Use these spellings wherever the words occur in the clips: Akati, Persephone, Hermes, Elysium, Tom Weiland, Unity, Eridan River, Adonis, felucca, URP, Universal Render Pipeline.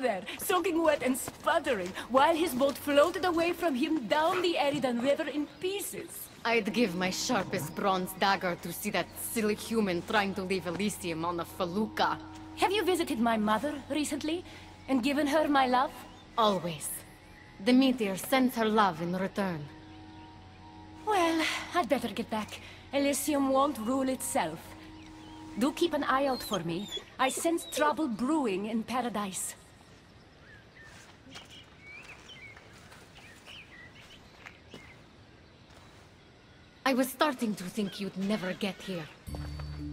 there, soaking wet and sputtering, while his boat floated away from him down the Eridan River in pieces. I'd give my sharpest bronze dagger to see that silly human trying to leave Elysium on a felucca. Have you visited my mother recently, and given her my love? Always. The meteor sends her love in return. Well, I'd better get back. Elysium won't rule itself. Do keep an eye out for me. I sense trouble brewing in paradise. I was starting to think you'd never get here.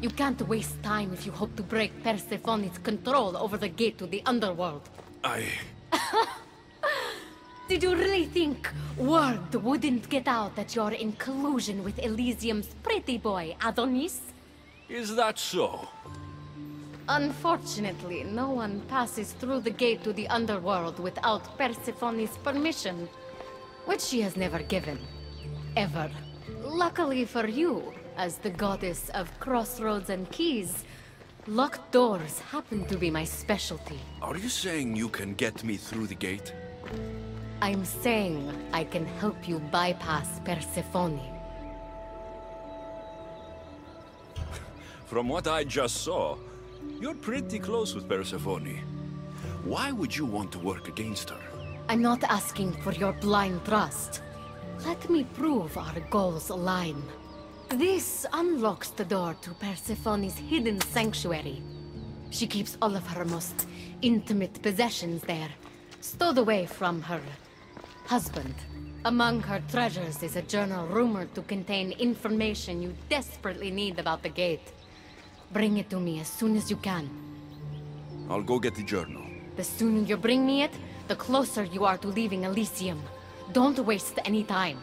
You can't waste time if you hope to break Persephone's control over the gate to the underworld. Did you really think word wouldn't get out that you're in collusion with Elysium's pretty boy, Adonis? Is that so? Unfortunately, no one passes through the gate to the underworld without Persephone's permission, which she has never given. Ever. Luckily for you, as the goddess of crossroads and keys, locked doors happen to be my specialty. Are you saying you can get me through the gate? I'm saying I can help you bypass Persephone. From what I just saw, you're pretty close with Persephone. Why would you want to work against her? I'm not asking for your blind trust. Let me prove our goals align. This unlocks the door to Persephone's hidden sanctuary. She keeps all of her most intimate possessions there, stowed away from her husband. Among her treasures is a journal rumored to contain information you desperately need about the gate. Bring it to me as soon as you can. I'll go get the journal. The sooner you bring me it, the closer you are to leaving Elysium. Don't waste any time.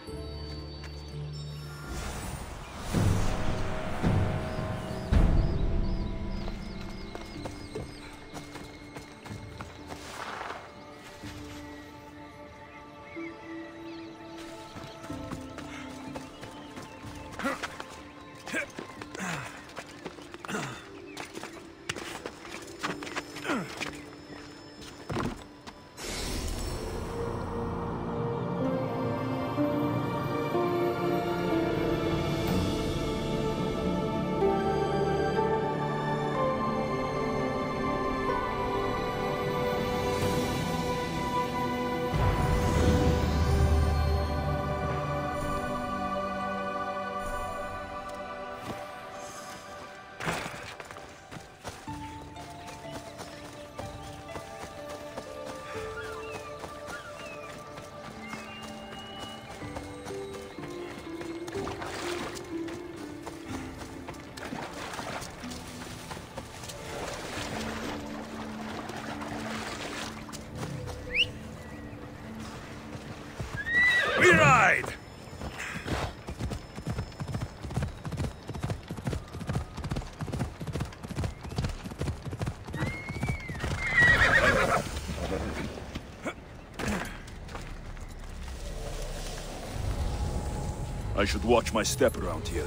I should watch my step around here.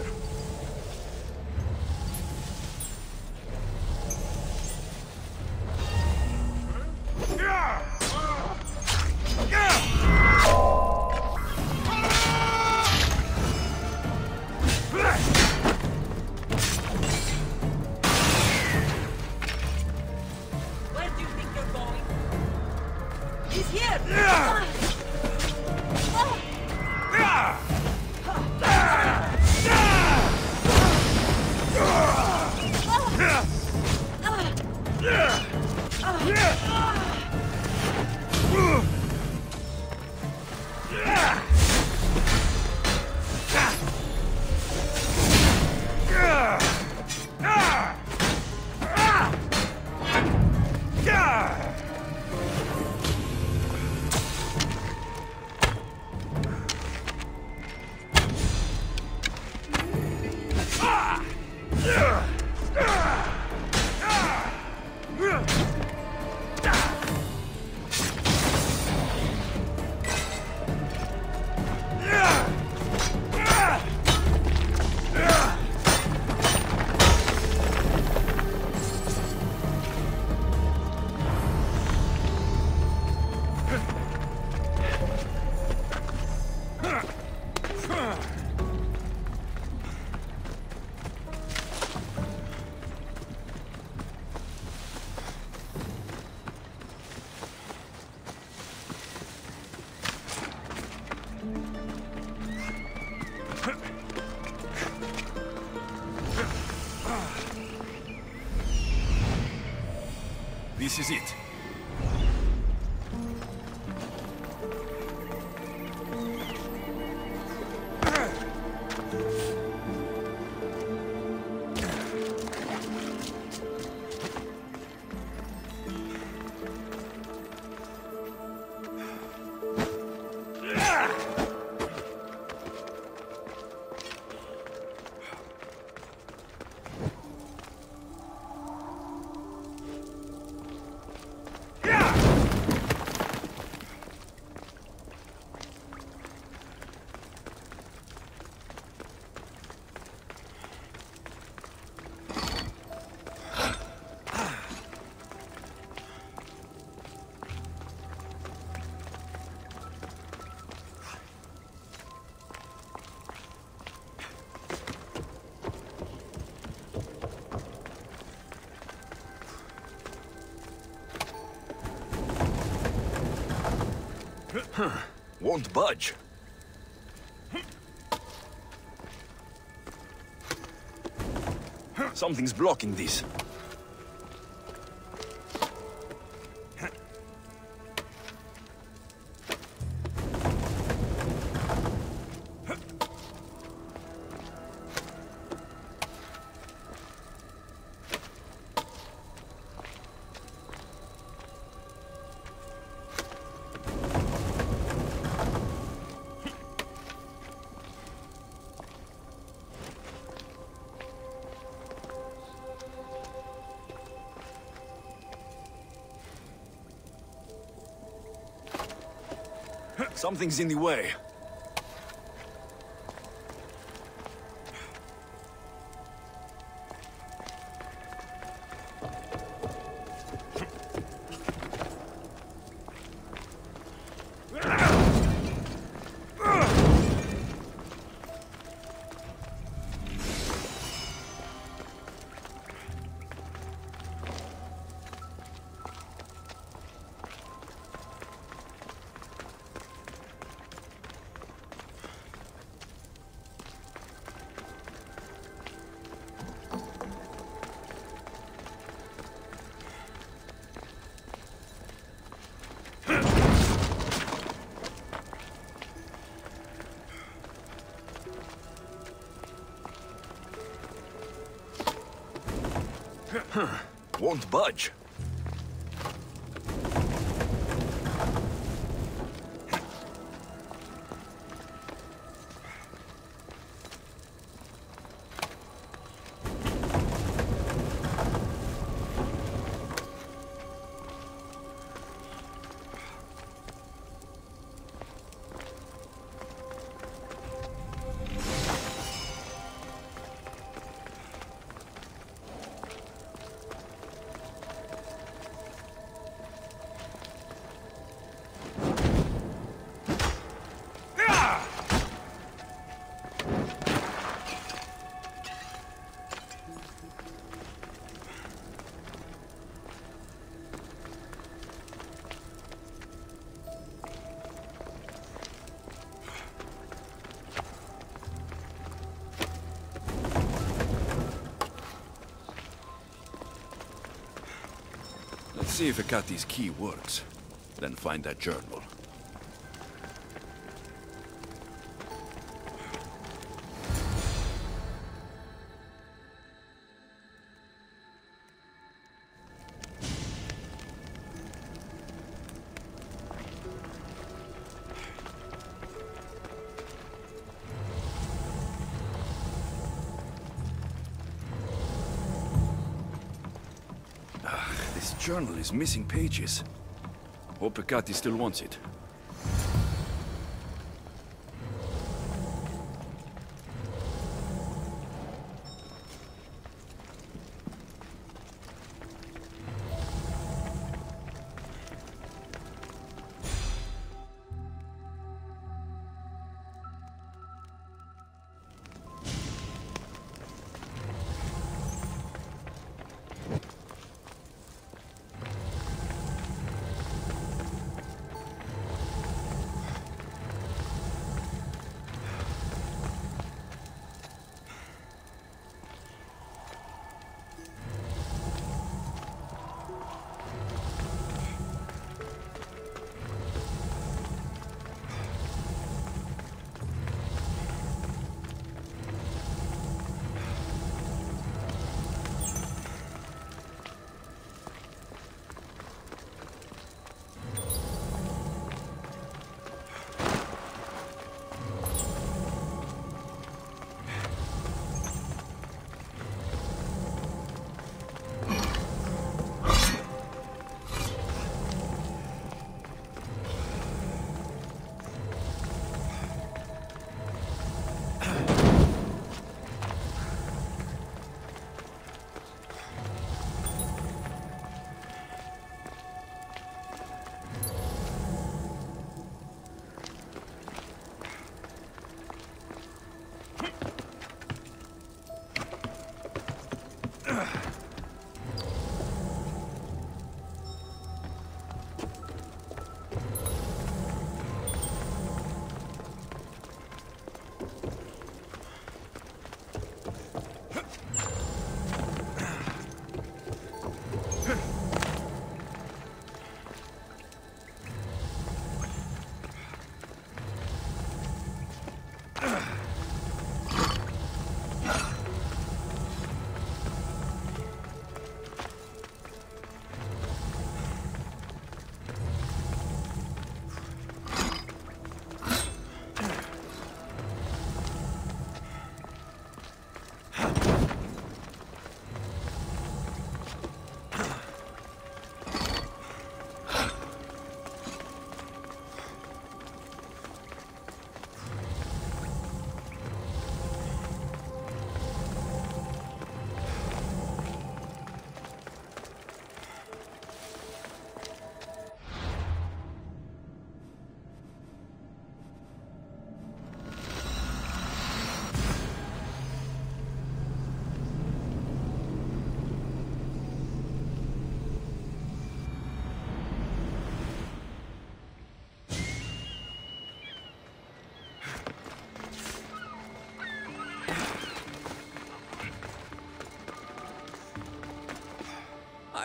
This is it. Huh. Won't budge. Something's blocking this. Something's in the way. Huh. Won't budge. See if Akati's key works, then find that journal. Journal is missing pages. Hope Akati still wants it.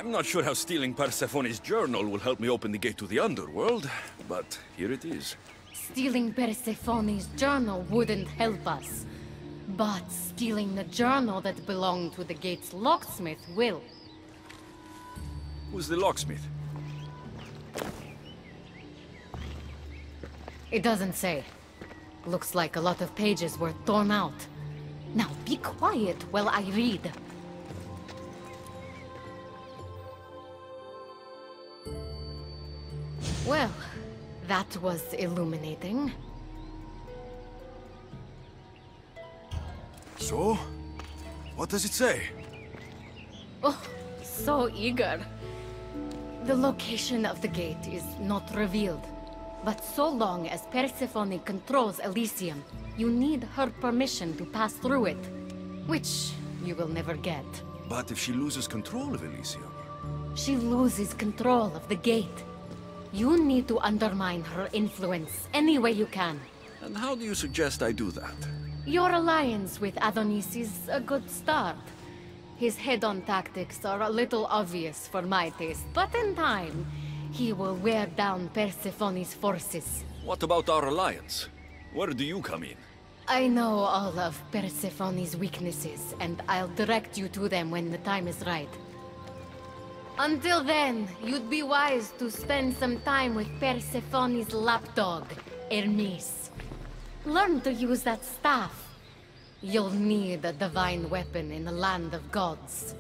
I'm not sure how stealing Persephone's journal will help me open the gate to the underworld, but here it is. Stealing Persephone's journal wouldn't help us, but stealing the journal that belonged to the gate's locksmith will. Who's the locksmith? It doesn't say. Looks like a lot of pages were torn out. Now be quiet while I read. Well, that was illuminating. So? What does it say? Oh, so eager. The location of the gate is not revealed. But so long as Persephone controls Elysium, you need her permission to pass through it, which you will never get. But if she loses control of Elysium? She loses control of the gate. You need to undermine her influence any way you can. And how do you suggest I do that? Your alliance with Adonis is a good start. His head-on tactics are a little obvious for my taste, but in time, he will wear down Persephone's forces. What about our alliance? Where do you come in? I know all of Persephone's weaknesses, and I'll direct you to them when the time is right. Until then, you'd be wise to spend some time with Persephone's lapdog, Hermes. Learn to use that staff. You'll need a divine weapon in the land of gods.